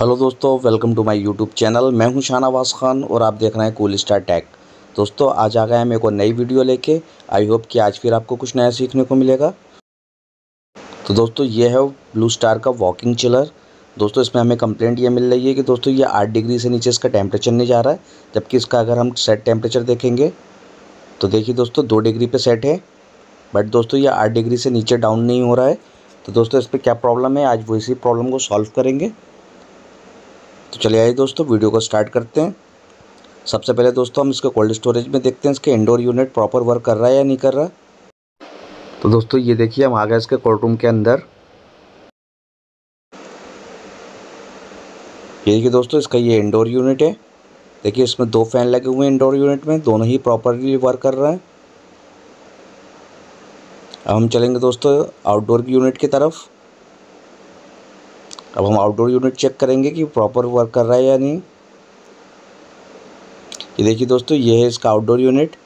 Hello दोस्तों, welcome to my YouTube channel. मैं हूं शहनावाज़ खान और आप देख रहे हैं कूल स्टार टेक। दोस्तों, आज आ गया है मेरे को नई वीडियो लेके। आई होप कि आज फिर आपको कुछ नया सीखने को मिलेगा। तो दोस्तों, ये है ब्लू स्टार का वॉकिंग चिलर। दोस्तों, इसमें हमें कंप्लेंट ये मिल रही है कि दोस्तों ये 8 डिग्री से नीचे इसका टेम्परेचर नहीं जा रहा है, जबकि इसका अगर हम सेट टेम्परेचर देखेंगे तो देखिए दोस्तों 2 डिग्री पर सेट है, बट दोस्तों ये 8 डिग्री से नीचे डाउन नहीं हो रहा है। तो दोस्तों, इस पर क्या प्रॉब्लम है, आज वो इसी प्रॉब्लम को सॉल्व करेंगे। तो चलिए आइए दोस्तों, वीडियो को स्टार्ट करते हैं। सबसे पहले दोस्तों हम इसके कोल्ड स्टोरेज में देखते हैं इसके इंडोर यूनिट प्रॉपर वर्क कर रहा है या नहीं कर रहा। तो दोस्तों ये देखिए, हम आ गए इसके कोल्ड रूम के अंदर। ये देखिए दोस्तों, इसका ये इंडोर यूनिट है। देखिए इसमें 2 फैन लगे हुए हैं इंडोर यूनिट में, दोनों ही प्रॉपरली वर्क कर रहे हैं। अब हम चलेंगे दोस्तों आउटडोर यूनिट की तरफ। अब हम आउटडोर यूनिट चेक करेंगे कि प्रॉपर वर्क कर रहा है या नहीं। ये देखिए दोस्तों, ये है इसका आउटडोर यूनिट,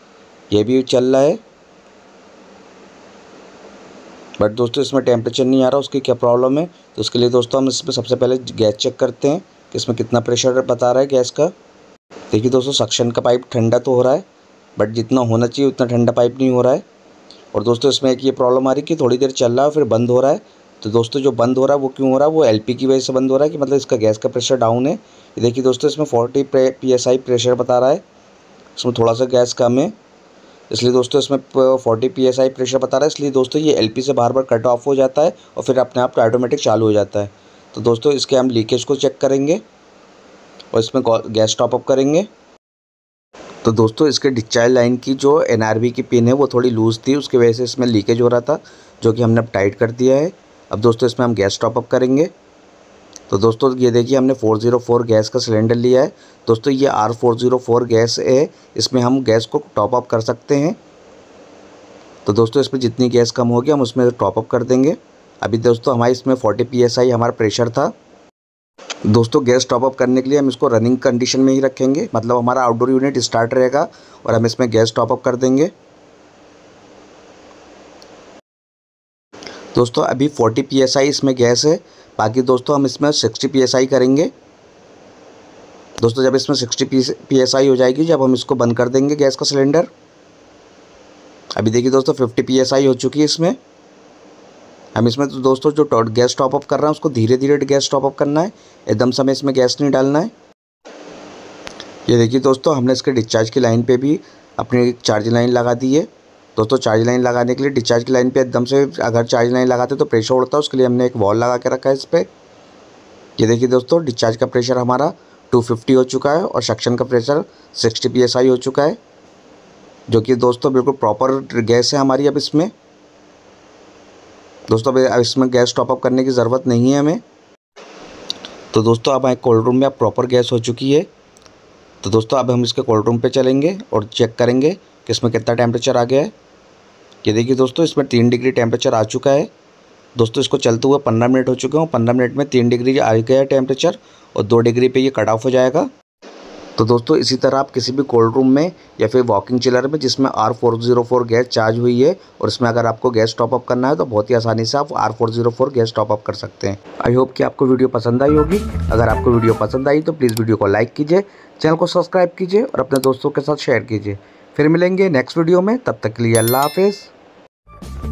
ये भी चल रहा है, बट दोस्तों इसमें टेम्परेचर नहीं आ रहा। उसकी क्या प्रॉब्लम है, तो उसके लिए दोस्तों हम इसमें सबसे पहले गैस चेक करते हैं कि इसमें कितना प्रेशर बता रहा है गैस का। देखिए दोस्तों, सक्शन का पाइप ठंडा तो हो रहा है, बट जितना होना चाहिए उतना ठंडा पाइप नहीं हो रहा है। और दोस्तों इसमें एक ये प्रॉब्लम आ रही कि थोड़ी देर चल रहा है फिर बंद हो रहा है। तो दोस्तों जो बंद हो रहा है वो क्यों हो रहा है, वो एलपी की वजह से बंद हो रहा है कि मतलब इसका गैस का प्रेशर डाउन है। ये देखिए दोस्तों, इसमें 40 PSI प्रेशर बता रहा है, इसमें थोड़ा सा गैस कम है, इसलिए दोस्तों इसमें 40 PSI प्रेशर बता रहा है। इसलिए दोस्तों ये एलपी से बार बार कट ऑफ हो जाता है और फिर अपने आप ऑटोमेटिक चालू हो जाता है। तो दोस्तों इसके हम लीकेज को चेक करेंगे और इसमें गैस टॉपअप करेंगे। तो दोस्तों इसके डिस्चार्ज लाइन की जो NRV की पिन है वो थोड़ी लूज़ थी, उसकी वजह से इसमें लीकेज हो रहा था, जो कि हमने अब टाइट कर दिया है। अब दोस्तों इसमें हम गैस टॉपअप करेंगे। तो दोस्तों ये देखिए, हमने 404 गैस का सिलेंडर लिया है। दोस्तों ये R404 गैस है, इसमें हम गैस को टॉपअप कर सकते हैं। तो दोस्तों इसमें जितनी गैस कम होगी हम उसमें टॉपअप कर देंगे। अभी दोस्तों हमारे इसमें 40 PSI हमारा प्रेशर था। दोस्तों गैस टॉपअप करने के लिए हम इसको रनिंग कंडीशन में ही रखेंगे, मतलब हमारा आउटडोर यूनिट स्टार्ट रहेगा और हम इसमें गैस टॉपअप कर देंगे। दोस्तों अभी 40 PSI इसमें गैस है, बाकी दोस्तों हम इसमें 60 PSI करेंगे। दोस्तों जब इसमें 60 PSI हो जाएगी, जब हम इसको बंद कर देंगे गैस का सिलेंडर। अभी देखिए दोस्तों 50 PSI हो चुकी है इसमें। हम इसमें तो दोस्तों जो गैस टॉपअप कर रहे हैं उसको धीरे धीरे गैस टॉपअप करना है, एकदम से हमें इसमें गैस नहीं डालना है। ये देखिए दोस्तों, हमने इसके डिस्चार्ज की लाइन पर भी अपनी चार्जिंग लाइन लगा दी है। दोस्तों चार्ज लाइन लगाने के लिए डिस्चार्ज की लाइन पे एकदम से अगर चार्ज लाइन लगाते तो प्रेशर उड़ता है, उसके लिए हमने एक वॉल लगा के रखा है इस पर। ये देखिए दोस्तों, डिस्चार्ज का प्रेशर हमारा 250 हो चुका है और सक्शन का प्रेशर 60 PSI हो चुका है, जो कि दोस्तों बिल्कुल प्रॉपर गैस है हमारी अब इसमें। दोस्तों अब इसमें गैस टॉपअप करने की ज़रूरत नहीं है हमें। तो दोस्तों अब कोल्ड रूम में अब प्रॉपर गैस हो चुकी है। तो दोस्तों अब हम इसके कोल्ड रूम पर चलेंगे और चेक करेंगे कि इसमें कितना टेम्परेचर आ गया है। ये देखिए दोस्तों, इसमें 3 डिग्री टेम्परेचर आ चुका है। दोस्तों इसको चलते हुए 15 मिनट हो चुके हैं, 15 मिनट में 3 डिग्री आ गया है टेम्परेचर और 2 डिग्री पे ये कट ऑफ हो जाएगा। तो दोस्तों इसी तरह आप किसी भी कोल्ड रूम में या फिर वॉकिंग चिलर में जिसमें R404 गैस चार्ज हुई है और इसमें अगर आपको गैस टॉपअप करना है तो बहुत ही आसानी से आप R404 गैस टॉपअप कर सकते हैं। आई होप कि आपको वीडियो पसंद आई होगी। अगर आपको वीडियो पसंद आई तो प्लीज़ वीडियो को लाइक कीजिए, चैनल को सब्सक्राइब कीजिए और अपने दोस्तों के साथ शेयर कीजिए। फिर मिलेंगे नेक्स्ट वीडियो में, तब तक के लिए अल्लाह हाफिज़।